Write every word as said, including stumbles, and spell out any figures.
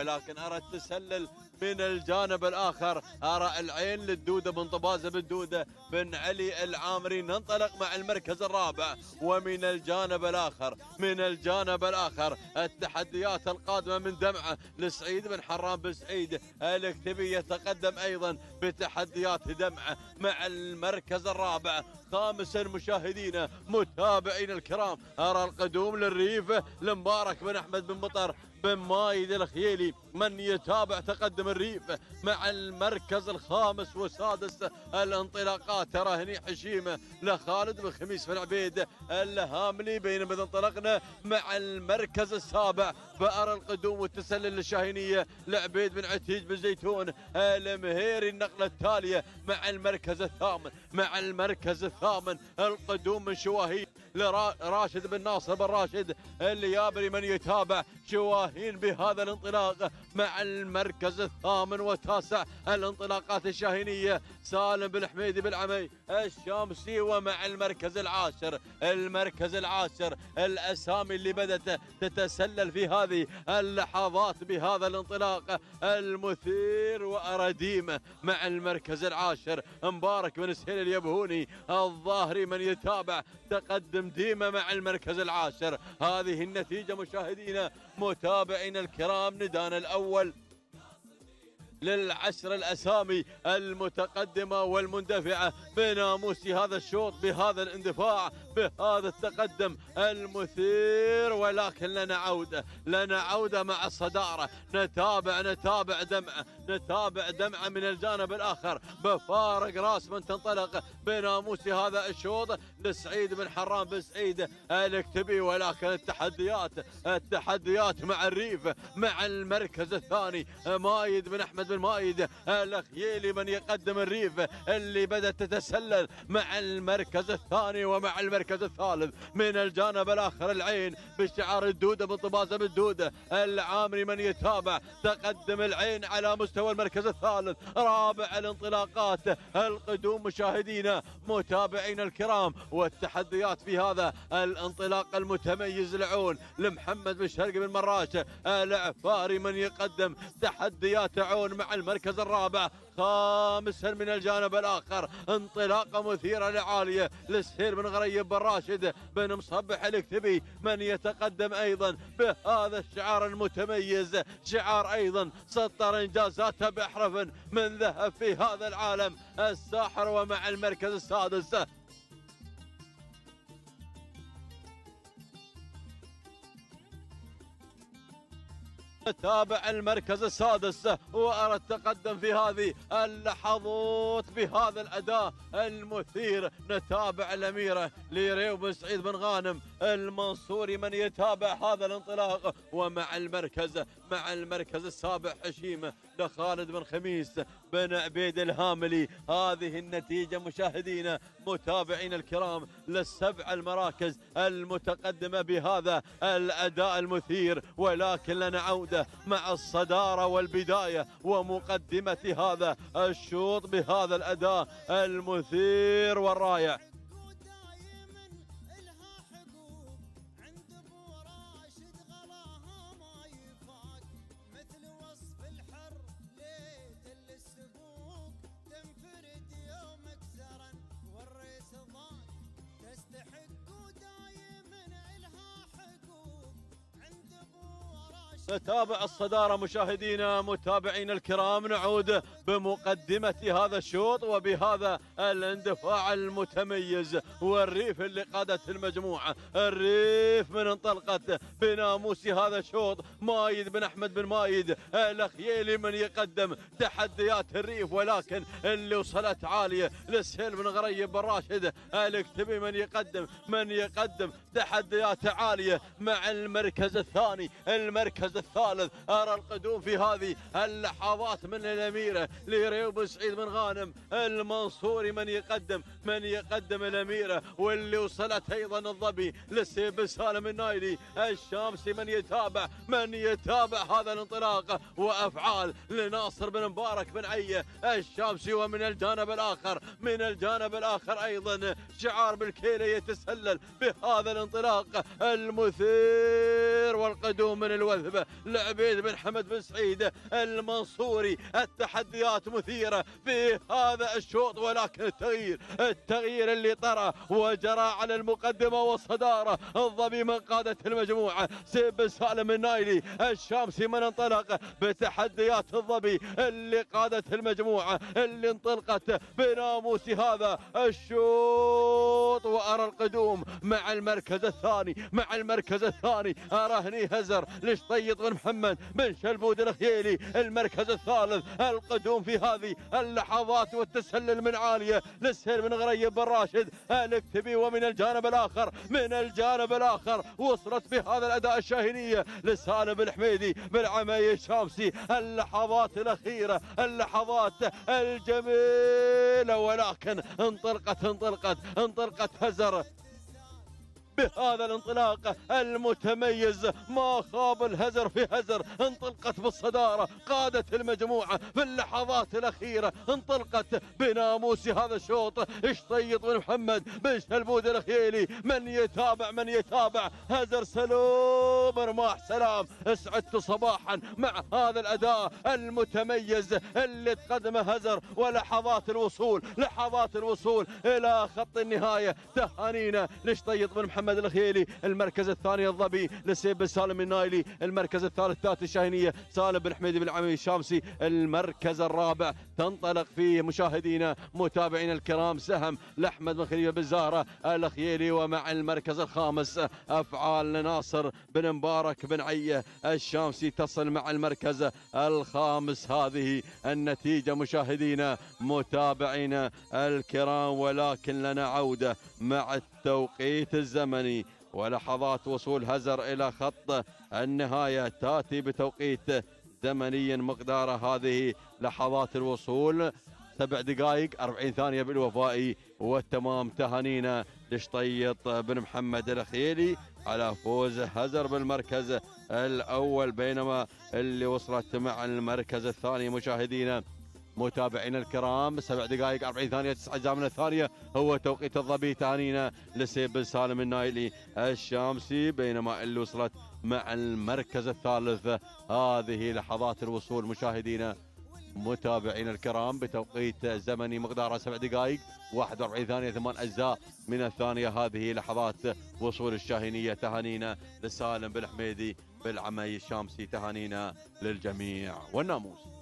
ولكن أرد تسلل من الجانب الآخر. أرى العين للدودة بن طبازة بن دودة بن علي العامري. ننطلق مع المركز الرابع، ومن الجانب الآخر من الجانب الآخر التحديات القادمة من دمعة لسعيد بن حرام بن سعيد الكتبي يتقدم أيضا بتحديات دمعة مع المركز الرابع. خامسا مشاهدينا متابعين الكرام، أرى القدوم للريف لمبارك بن أحمد بن مطر بن مايد الخيلي، من يتابع تقدم الريف مع المركز الخامس والسادس. الانطلاقات ترى هني حشيمه لخالد بن خميس بن عبيد الهاملي، بينما انطلقنا مع المركز السابع بأرى القدوم والتسلل الشاهينيه لعبيد بن عتيج بن زيتون المهيري. النقله التاليه مع المركز الثامن، مع المركز الثامن القدوم من شواهين لراشد بن ناصر بن راشد اليابري، من يتابع شواهين بهذا الانطلاق مع المركز الثامن والتاسع. الانطلاقات الشاهينيه سالم بن حميدي بن عمي الشامسي، ومع المركز العاشر، المركز العاشر الاسامي اللي بدت تتسلل في هذه اللحظات بهذا الانطلاق المثير وارديمه. مع المركز العاشر مبارك بن سهيل اليبهوني الظاهري، من يتابع تقدم ديمة مع المركز العاشر. هذه النتيجة مشاهدينا متابعينا الكرام، ندانا الأول للعشر الأسامي المتقدمة والمندفعة بناموس هذا الشوط بهذا الاندفاع بهذا التقدم المثير. ولكن لنا عودة، لنا عودة مع الصدارة. نتابع نتابع دمعة نتابع دمعة من الجانب الآخر بفارق راس من تنطلق بناموس هذا الشوط لسعيد بن حرام بن سعيد الكتبي. ولكن التحديات التحديات مع الريف مع المركز الثاني مايد بن أحمد بن مايد الخيلي، من يقدم الريف اللي بدأت تتسلل مع المركز الثاني. ومع المركز الثالث من الجانب الآخر العين بشعار الدودة بن طبازة بن دودة العامري، من يتابع تقدم العين على مستوى المركز الثالث. رابع الانطلاقات القدوم مشاهدينا متابعينا الكرام، والتحديات في هذا الانطلاق المتميز العون لمحمد بن شرقي بن مراش العفاري، من يقدم تحديات عون مع المركز الرابع. خامسا من الجانب الآخر انطلاقة مثيرة لعالية لسهير بن غريب بن راشد بن مصبح الكتبي، من يتقدم أيضا بهذا الشعار المتميز، شعار أيضا سطر إنجازاته بأحرف من ذهب في هذا العالم الساحر. ومع المركز السادس تابع المركز السادس، وأرى التقدم في هذه اللحظات بهذا الأداء المثير. نتابع الأميرة ليريو بن سعيد بن غانم المنصوري، من يتابع هذا الانطلاق. ومع المركز مع المركز السابع حشيمة لخالد بن خميس بن عبيد الهاملي. هذه النتيجة مشاهدينا متابعين الكرام للسبع المراكز المتقدمة بهذا الأداء المثير. ولكن لنا عودة مع الصدارة والبداية ومقدمة هذا الشوط بهذا الأداء المثير والرائع. نتابع الصدارة مشاهدينا متابعين الكرام، نعود بمقدمة هذا الشوط وبهذا الاندفاع المتميز. والريف اللي قادت المجموعة، الريف من انطلقت بناموس هذا الشوط مايد بن أحمد بن مايد الخيلي، من يقدم تحديات الريف. ولكن اللي وصلت عالية لسهيل بن غريب بن راشد الكتبي، من يقدم من يقدم تحديات عالية مع المركز الثاني المركز الثالث. أرى القدوم في هذه اللحظات من الأميرة لريوب سعيد بن غانم المنصوري، من يقدم من يقدم الأميرة واللي وصلت أيضا الظبي للسيب سالم النايلي الشامسي، من يتابع من يتابع هذا الانطلاق وأفعال لناصر بن مبارك بن عية الشامسي. ومن الجانب الآخر من الجانب الآخر أيضا شعار بالكيلة يتسلل بهذا الانطلاق المثير والقدوم من الوثبة لعبيد بن حمد بن سعيد المنصوري. التحديات مثيرة في هذا الشوط، ولكن التغيير التغيير اللي طرأ وجرى على المقدمة والصدارة الظبي من قادة المجموعة سيب بن سالم النايلي الشامسي، من انطلق بتحديات الظبي اللي قادت المجموعة اللي انطلقت بناموس هذا الشوط. وأرى القدوم مع المركز الثاني مع المركز الثاني أراهني هزر لشطيط بن محمد بن شلبود الخيلي. المركز الثالث القدوم في هذه اللحظات والتسلل من عالية للسير بن غريب بن راشد الكتبي. ومن الجانب الآخر من الجانب الآخر وصلت بهذا الأداء الشاهنية لسالم بن حميدي بن عمي الشامسي. اللحظات الأخيرة اللحظات الجميلة، ولكن انطلقت انطلقت انطلقت هزر بهذا الانطلاق المتميز. ما خاب الهزر في هزر، انطلقت بالصدارة قادت المجموعة في اللحظات الأخيرة، انطلقت بناموس هذا الشوط شطيط بن محمد بن شلبود الخيلي. من يتابع من يتابع هزر سلوم رماح سلام، اسعدت صباحا مع هذا الأداء المتميز اللي تقدمه هزر ولحظات الوصول لحظات الوصول إلى خط النهاية. تهانينا لشطيط بن محمد الخيلي. المركز الثاني الظبي لسيب بن سالم النايلي، المركز الثالث ذات الشاهنية سالم بن حميدي بن عمي الشامسي، المركز الرابع تنطلق فيه مشاهدينا متابعينا الكرام سهم لأحمد بن خليفة بن زهرة الخيلي. ومع المركز الخامس أفعال لناصر بن مبارك بن عية الشامسي تصل مع المركز الخامس. هذه النتيجة مشاهدينا متابعينا الكرام، ولكن لنا عودة مع التوقيت الزمني ولحظات وصول هزر إلى خط النهاية تأتي بتوقيت زمني مقدار هذه لحظات الوصول سبع دقائق أربعين ثانية بالوفاء والتمام. تهانينا لشطيط بن محمد الخيلي على فوز هزر بالمركز الأول، بينما اللي وصلت مع المركز الثاني مشاهدينا متابعينا الكرام سبع دقائق أربعين ثانية تسعة أجزاء من الثانية هو توقيت الظبي. تهانينا لسيب بن سالم النايلي الشامسي، بينما اللي وصلت مع المركز الثالث هذه لحظات الوصول مشاهدينا متابعينا الكرام بتوقيت زمني مقداره سبع دقائق واحد وأربعين ثانية ثمان أجزاء من الثانية. هذه لحظات وصول الشاهنية. تهانينا لسالم بن حميدي بالعمي الشامسي، تهانينا للجميع والناموس.